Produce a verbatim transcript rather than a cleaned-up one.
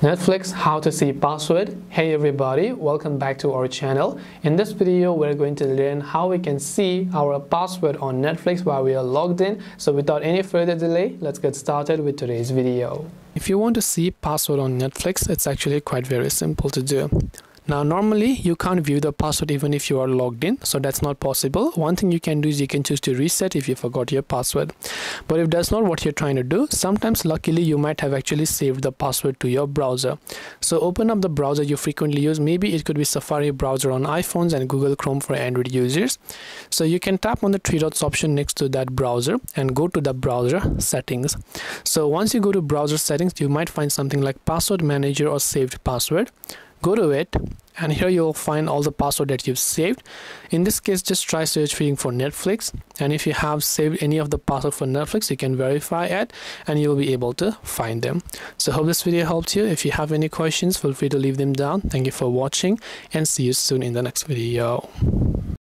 Netflix, how to see password. Hey everybody, welcome back to our channel. In this video, we're going to learn how we can see our password on Netflix while we are logged in. So without any further delay, let's get started with today's video. If you want to see password on Netflix, it's actually quite very simple to do. Now normally you can't view the password even if you are logged in, so that's not possible. One thing you can do is you can choose to reset if you forgot your password. But if that's not what you're trying to do, sometimes luckily you might have actually saved the password to your browser. So open up the browser you frequently use. Maybe it could be Safari browser on iPhones and Google Chrome for Android users. So you can tap on the three dots option next to that browser and go to the browser settings. So once you go to browser settings, you might find something like password manager or saved password. Go to it, and here you'll find all the password that you've saved. In this case, just try searching for Netflix, and if you have saved any of the password for Netflix, you can verify it and you'll be able to find them. So hope this video helped you. If you have any questions, feel free to leave them down. Thank you for watching and see you soon in the next video.